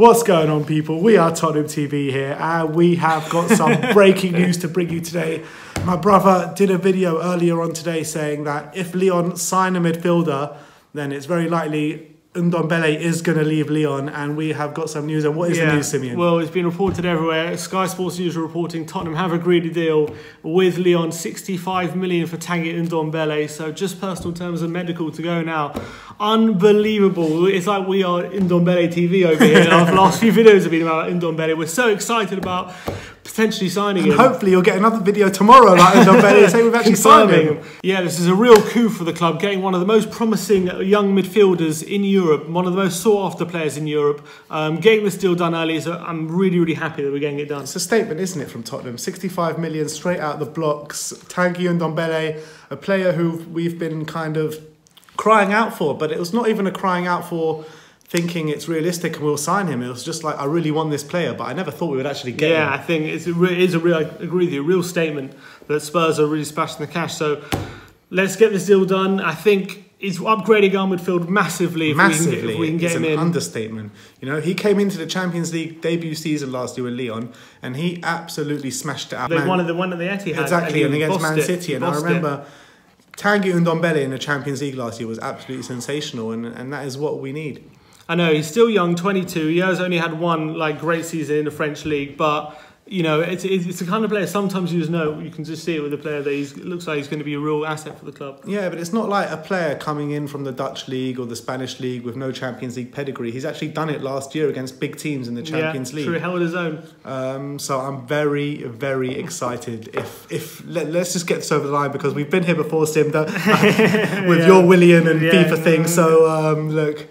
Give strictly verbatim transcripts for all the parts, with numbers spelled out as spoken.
What's going on, people? We are Tottenham T V here, and we have got some breaking news to bring you today. My brother did a video earlier on today saying that if Lyon sign a midfielder, then it's very likely Ndombélé is going to leave Lyon, and we have got some news. And what is yeah. the news, Simeon? Well, it's been reported everywhere. Sky Sports News are reporting Tottenham have agreed a deal with Lyon, sixty-five million for Tanguy Ndombélé. So just personal terms and medical to go now. Unbelievable. It's like we are Ndombélé T V over here. Our last few videos have been about Ndombélé. We're so excited about potentially signing and him. Hopefully you'll get another video tomorrow about Ndombélé saying we've actually signed him. Yeah, this is a real coup for the club, getting one of the most promising young midfielders in Europe, one of the most sought-after players in Europe. Um, getting this deal done early, so I'm really, really happy that we're getting it done. It's a statement, isn't it, from Tottenham? sixty-five million straight out the blocks. Tanguy Ndombélé, a player who we've been kind of crying out for, but it was not even a crying out for thinking it's realistic and we'll sign him. It was just like, I really want this player, but I never thought we would actually get yeah, him. Yeah, I think it's a re is a real, I agree with you, a real statement that Spurs are really splashing the cash. So let's get this deal done. I think it's upgrading our midfield massively if massively. we can get, if we can get him in. It's an understatement. You know, he came into the Champions League debut season last year with Lyon, and he absolutely smashed it out. They Man won at the one at the Etihad. Exactly, and, and against Man City. And I remember it. Tanguy Ndombélé in the Champions League last year was absolutely sensational, and, and that is what we need. I know, he's still young, twenty-two. He has only had one like great season in the French league, but you know, it's, it's the kind of player sometimes you just know, you can just see it with a player that he's, looks like he's going to be a real asset for the club. Yeah, but it's not like a player coming in from the Dutch league or the Spanish league with no Champions League pedigree. He's actually done it last year against big teams in the Champions yeah, League. Yeah, true, held his own. Um, so I'm very, very excited. If if let, Let's just get this over the line, because we've been here before, Simda, um, with yeah. your Willian and yeah, FIFA thing. So um, look,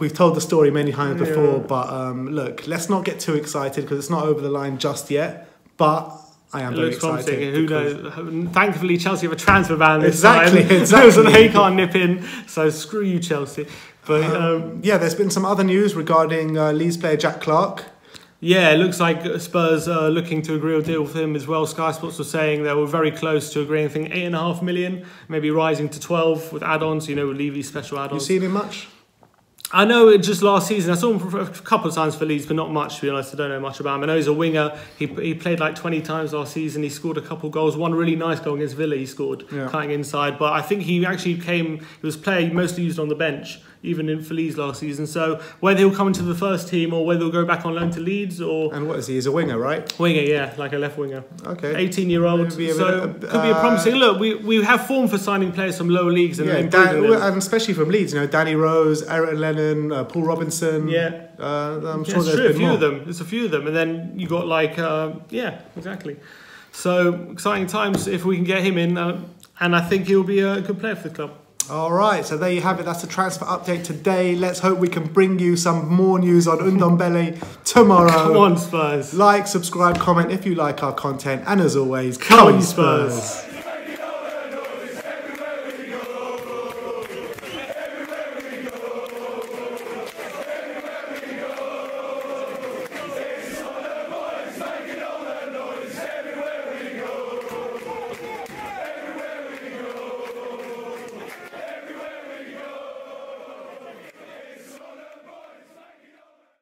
we've told the story many times before, yeah. but um, look, let's not get too excited because it's not over the line just yet. But I am it very excited. Who knows? Thankfully, Chelsea have a transfer ban this exactly, time. Exactly. So they can't nip in. So screw you, Chelsea. But um, um, yeah, there's been some other news regarding uh, Leeds player Jack Clarke. Yeah, it looks like Spurs are looking to agree a deal with him as well. Sky Sports were saying they were very close to agreeing, I think, eight and a half million, maybe rising to twelve with add-ons. You know, with Levy's special add-ons. You seen him much? I know it just last season, I saw him for a couple of times for Leeds, but not much, to be honest. I don't know much about him. I know he's a winger. He, he played like twenty times last season. He scored a couple of goals. One really nice goal against Villa he scored, yeah. cutting inside. But I think he actually came, he was player mostly used on the bench, even in for Leeds last season. So whether he'll come into the first team or whether he'll go back on loan to Leeds or... And what is he? He's a winger, right? Winger, yeah, like a left winger. Okay. eighteen-year-old. So bit, uh, could be a promising... Look, we, we have form for signing players from lower leagues and yeah, Dan, and especially from Leeds, you know, Danny Rose, Aaron Lennon, Uh, Paul Robinson. Yeah, uh, I'm yeah, sure there's true, a few more. of them. There's a few of them, and then you got like uh, yeah, exactly. So exciting times if we can get him in, uh, and I think he'll be a good player for the club. All right, so there you have it. That's the transfer update today. Let's hope we can bring you some more news on Ndombélé tomorrow. Come on, Spurs! Like, subscribe, comment if you like our content, and as always, come, come on, Spurs! Spurs.